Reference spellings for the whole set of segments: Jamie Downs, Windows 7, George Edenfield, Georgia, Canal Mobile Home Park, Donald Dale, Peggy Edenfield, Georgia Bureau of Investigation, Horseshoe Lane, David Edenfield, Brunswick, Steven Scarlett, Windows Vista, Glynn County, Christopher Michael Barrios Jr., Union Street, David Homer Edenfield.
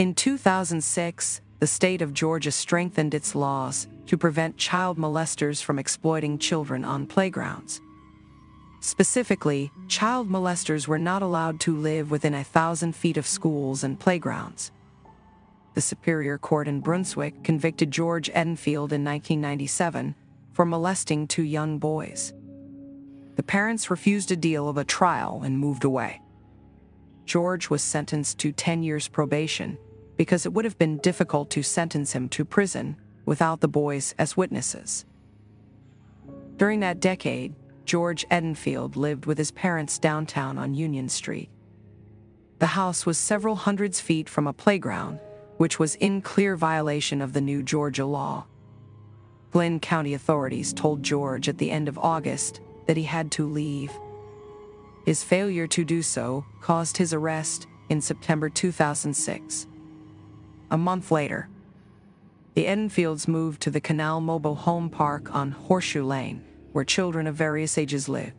In 2006, the state of Georgia strengthened its laws to prevent child molesters from exploiting children on playgrounds. Specifically, child molesters were not allowed to live within 1,000 feet of schools and playgrounds. The Superior Court in Brunswick convicted George Edenfield in 1997 for molesting two young boys. The parents refused a deal of a trial and moved away. George was sentenced to 10 years probation because it would have been difficult to sentence him to prison without the boys as witnesses. During that decade, George Edenfield lived with his parents downtown on Union Street. The house was several hundreds feet from a playground, which was in clear violation of the new Georgia law. Glynn County authorities told George at the end of August that he had to leave. His failure to do so caused his arrest in September 2006. A month later, the Edenfields moved to the Canal Mobile Home Park on Horseshoe Lane, where children of various ages live.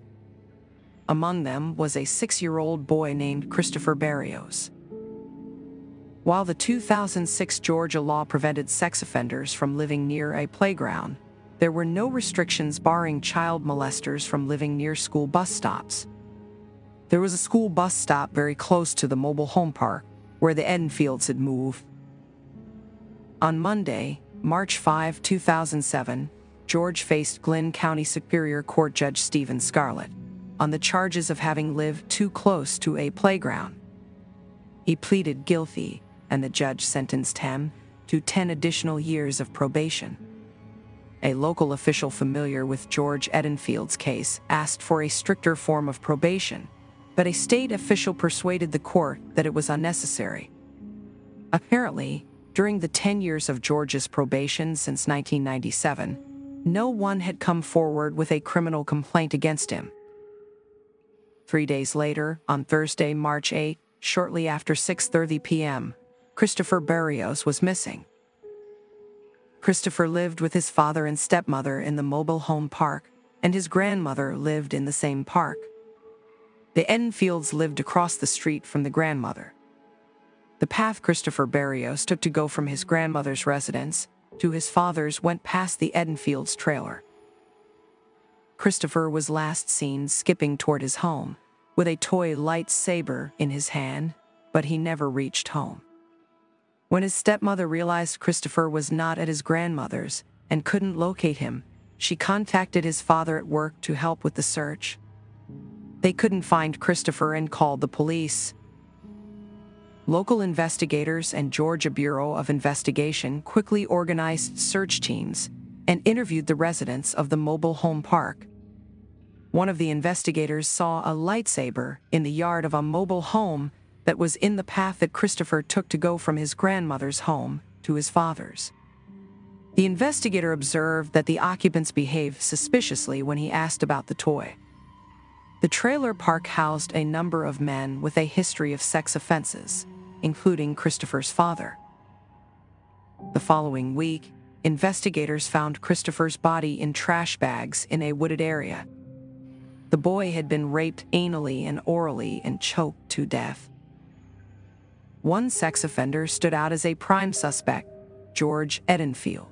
Among them was a 6-year-old boy named Christopher Barrios. While the 2006 Georgia law prevented sex offenders from living near a playground, there were no restrictions barring child molesters from living near school bus stops. There was a school bus stop very close to the mobile home park, where the Edenfields had moved. On Monday, March 5, 2007, George faced Glynn County Superior Court Judge Steven Scarlett on the charges of having lived too close to a playground. He pleaded guilty, and the judge sentenced him to 10 additional years of probation. A local official familiar with George Edenfield's case asked for a stricter form of probation, but a state official persuaded the court that it was unnecessary. Apparently, during the 10 years of George's probation since 1997, no one had come forward with a criminal complaint against him. 3 days later, on Thursday, March 8, shortly after 6:30 p.m., Christopher Barrios was missing. Christopher lived with his father and stepmother in the mobile home park, and his grandmother lived in the same park. The Edenfields lived across the street from the grandmother. The path Christopher Barrios took to go from his grandmother's residence to his father's went past the Edenfields' trailer. Christopher was last seen skipping toward his home, with a toy lightsaber in his hand, but he never reached home. When his stepmother realized Christopher was not at his grandmother's and couldn't locate him, she contacted his father at work to help with the search. They couldn't find Christopher and called the police. Local investigators and Georgia Bureau of Investigation quickly organized search teams and interviewed the residents of the mobile home park. One of the investigators saw a lightsaber in the yard of a mobile home that was in the path that Christopher took to go from his grandmother's home to his father's. The investigator observed that the occupants behaved suspiciously when he asked about the toy. The trailer park housed a number of men with a history of sex offenses, including Christopher's father. The following week, investigators found Christopher's body in trash bags in a wooded area. The boy had been raped anally and orally and choked to death. One sex offender stood out as a prime suspect, George Edenfield.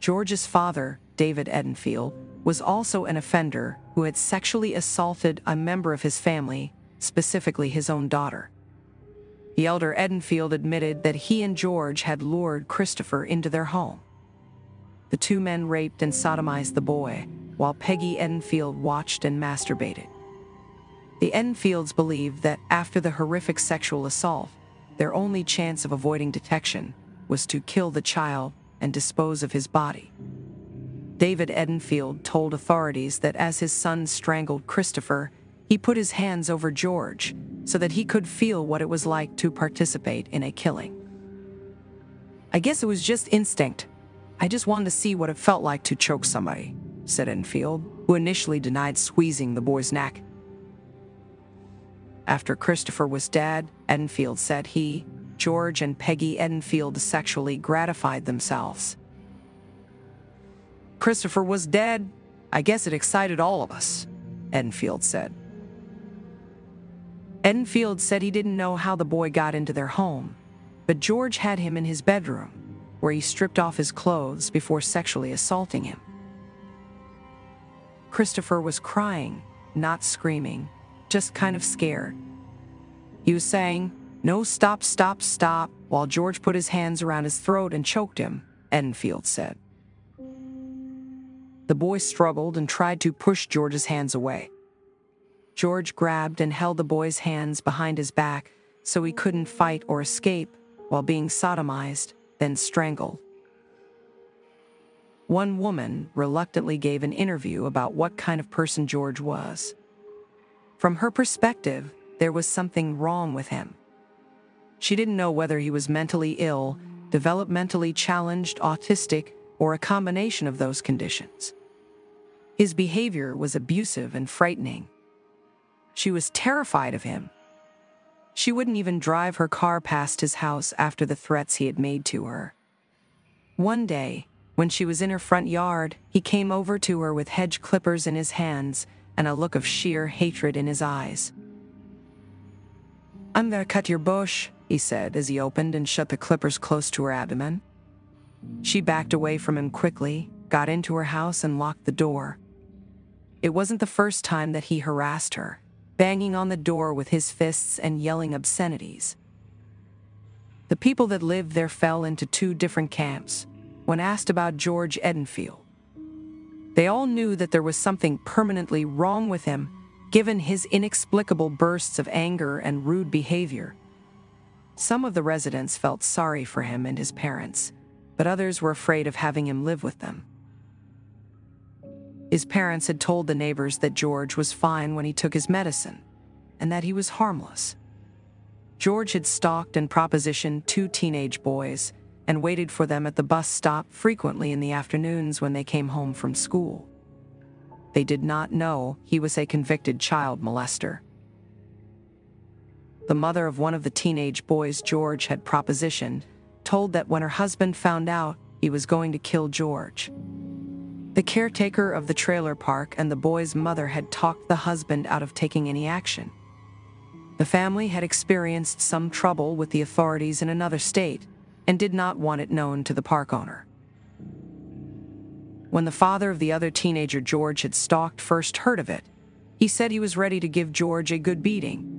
George's father, David Edenfield, was also an offender who had sexually assaulted a member of his family, specifically his own daughter. The elder Edenfield admitted that he and George had lured Christopher into their home. The two men raped and sodomized the boy, while Peggy Edenfield watched and masturbated. The Edenfields believed that after the horrific sexual assault, their only chance of avoiding detection was to kill the child and dispose of his body. David Edenfield told authorities that as his son strangled Christopher, he put his hands over George so that he could feel what it was like to participate in a killing. "I guess it was just instinct. I just wanted to see what it felt like to choke somebody," said Edenfield, who initially denied squeezing the boy's neck. After Christopher was dead, Edenfield said he, George, and Peggy Edenfield sexually gratified themselves. "Christopher was dead. I guess it excited all of us," Edenfield said. Edenfield said he didn't know how the boy got into their home, but George had him in his bedroom, where he stripped off his clothes before sexually assaulting him. Christopher was crying, not screaming, just kind of scared. He was saying, "No, stop, stop, stop," while George put his hands around his throat and choked him, Edenfield said. The boy struggled and tried to push George's hands away. George grabbed and held the boy's hands behind his back so he couldn't fight or escape while being sodomized, then strangled. One woman reluctantly gave an interview about what kind of person George was. From her perspective, there was something wrong with him. She didn't know whether he was mentally ill, developmentally challenged, autistic, or a combination of those conditions. His behavior was abusive and frightening. She was terrified of him. She wouldn't even drive her car past his house after the threats he had made to her. One day, when she was in her front yard, he came over to her with hedge clippers in his hands and a look of sheer hatred in his eyes. "I'm gonna cut your bush," he said as he opened and shut the clippers close to her abdomen. She backed away from him quickly, got into her house, and locked the door. It wasn't the first time that he harassed her, banging on the door with his fists and yelling obscenities. The people that lived there fell into two different camps when asked about George Edenfield. They all knew that there was something permanently wrong with him, given his inexplicable bursts of anger and rude behavior. Some of the residents felt sorry for him and his parents, but others were afraid of having him live with them. His parents had told the neighbors that George was fine when he took his medicine, and that he was harmless. George had stalked and propositioned two teenage boys and waited for them at the bus stop frequently in the afternoons when they came home from school. They did not know he was a convicted child molester. The mother of one of the teenage boys George had propositioned told that when her husband found out, he was going to kill George. The caretaker of the trailer park and the boy's mother had talked the husband out of taking any action. The family had experienced some trouble with the authorities in another state and did not want it known to the park owner. When the father of the other teenager George had stalked first heard of it, he said he was ready to give George a good beating.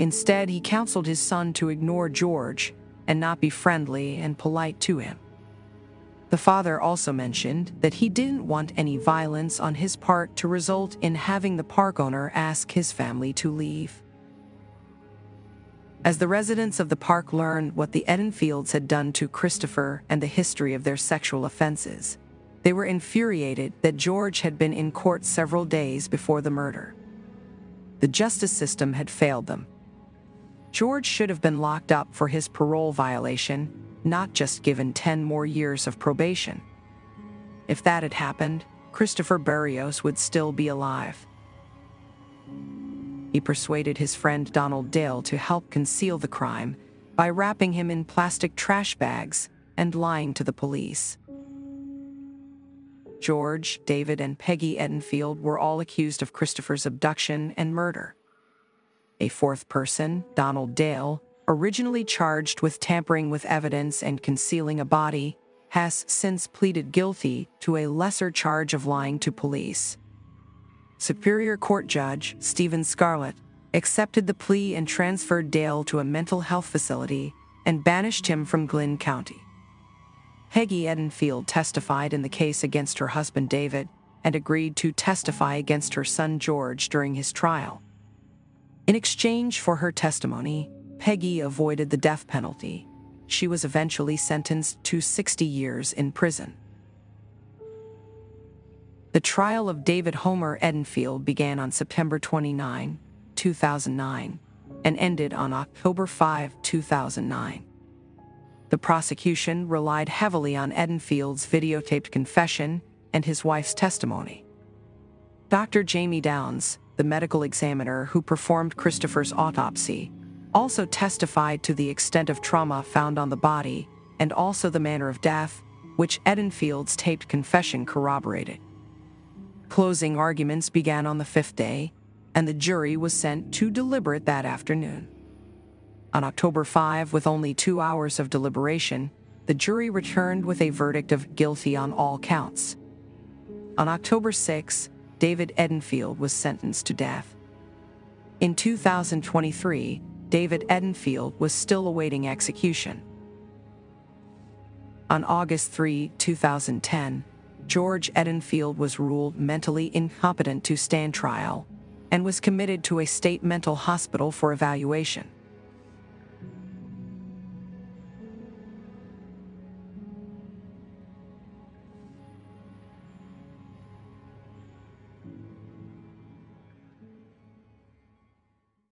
Instead, he counseled his son to ignore George and not be friendly and polite to him. The father also mentioned that he didn't want any violence on his part to result in having the park owner ask his family to leave. As the residents of the park learned what the Edenfields had done to Christopher and the history of their sexual offenses, they were infuriated that George had been in court several days before the murder. The justice system had failed them. George should have been locked up for his parole violation, not just given 10 more years of probation. If that had happened, Christopher Barrios would still be alive. He persuaded his friend Donald Dale to help conceal the crime by wrapping him in plastic trash bags and lying to the police. George, David, and Peggy Edenfield were all accused of Christopher's abduction and murder. A fourth person, Donald Dale, originally charged with tampering with evidence and concealing a body, has since pleaded guilty to a lesser charge of lying to police. Superior Court Judge Steven Scarlett accepted the plea and transferred Dale to a mental health facility and banished him from Glynn County. Peggy Edenfield testified in the case against her husband David and agreed to testify against her son George during his trial. In exchange for her testimony, Peggy avoided the death penalty. She was eventually sentenced to 60 years in prison. The trial of David Homer Edenfield began on September 29, 2009, and ended on October 5, 2009. The prosecution relied heavily on Edenfield's videotaped confession and his wife's testimony. Dr. Jamie Downs, the medical examiner who performed Christopher's autopsy, also testified to the extent of trauma found on the body and also the manner of death, which Edenfield's taped confession corroborated. Closing arguments began on the fifth day, and the jury was sent to deliberate that afternoon. On October 5, with only 2 hours of deliberation, the jury returned with a verdict of guilty on all counts. On October 6, David Edenfield was sentenced to death. In 2023, David Edenfield was still awaiting execution. On August 3, 2010, George Edenfield was ruled mentally incompetent to stand trial and was committed to a state mental hospital for evaluation.